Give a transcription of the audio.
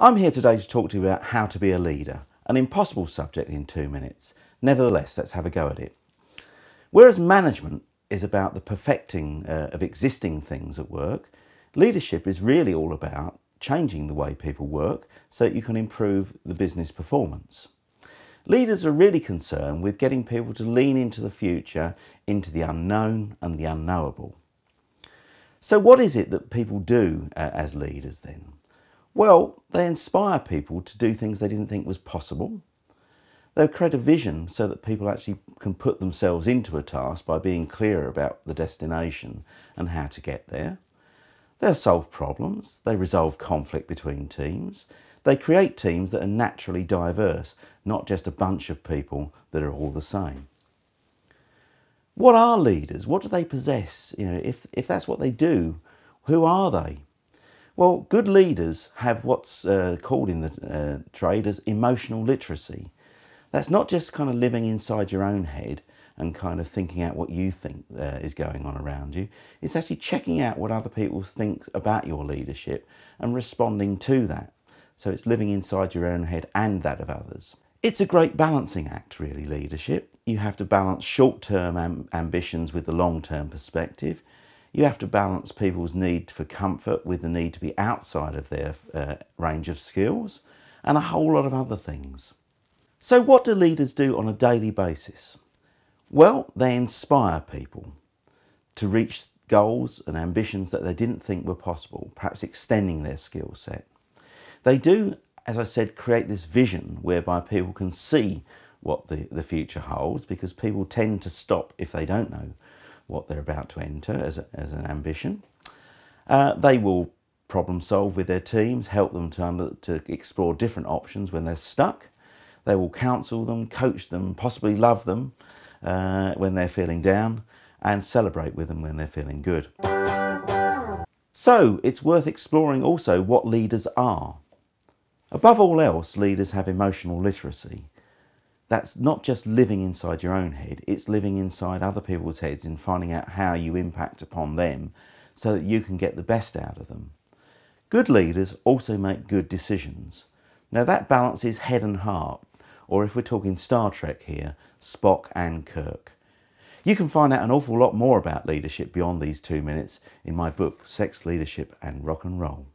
I'm here today to talk to you about how to be a leader, an impossible subject in 2 minutes. Nevertheless, let's have a go at it. Whereas management is about the perfecting of existing things at work, leadership is really all about changing the way people work so that you can improve the business performance. Leaders are really concerned with getting people to lean into the future, into the unknown and the unknowable. So what is it that people do as leaders then? Well, they inspire people to do things they didn't think was possible. They'll create a vision so that people actually can put themselves into a task by being clearer about the destination and how to get there. They'll solve problems, they resolve conflict between teams, they create teams that are naturally diverse, not just a bunch of people that are all the same. What are leaders? What do they possess? You know, if that's what they do, who are they? Well, good leaders have what's called in the trade as emotional literacy. That's not just kind of living inside your own head and kind of thinking out what you think is going on around you. It's actually checking out what other people think about your leadership and responding to that. So it's living inside your own head and that of others. It's a great balancing act, really, leadership. You have to balance short-term ambitions with the long-term perspective. You have to balance people's need for comfort with the need to be outside of their range of skills and a whole lot of other things. So what do leaders do on a daily basis? Well, they inspire people to reach goals and ambitions that they didn't think were possible, perhaps extending their skill set. They do, as I said, create this vision whereby people can see what the future holds, because people tend to stop if they don't know what they're about to enter as an ambition. They will problem solve with their teams, help them to explore different options when they're stuck. They will counsel them, coach them, possibly love them when they're feeling down, and celebrate with them when they're feeling good. So it's worth exploring also what leaders are. Above all else, leaders have emotional literacy. That's not just living inside your own head, it's living inside other people's heads and finding out how you impact upon them so that you can get the best out of them. Good leaders also make good decisions. Now that balances head and heart. Or if we're talking Star Trek here, Spock and Kirk. You can find out an awful lot more about leadership beyond these 2 minutes in my book, Sex, Leadership and Rock and Roll.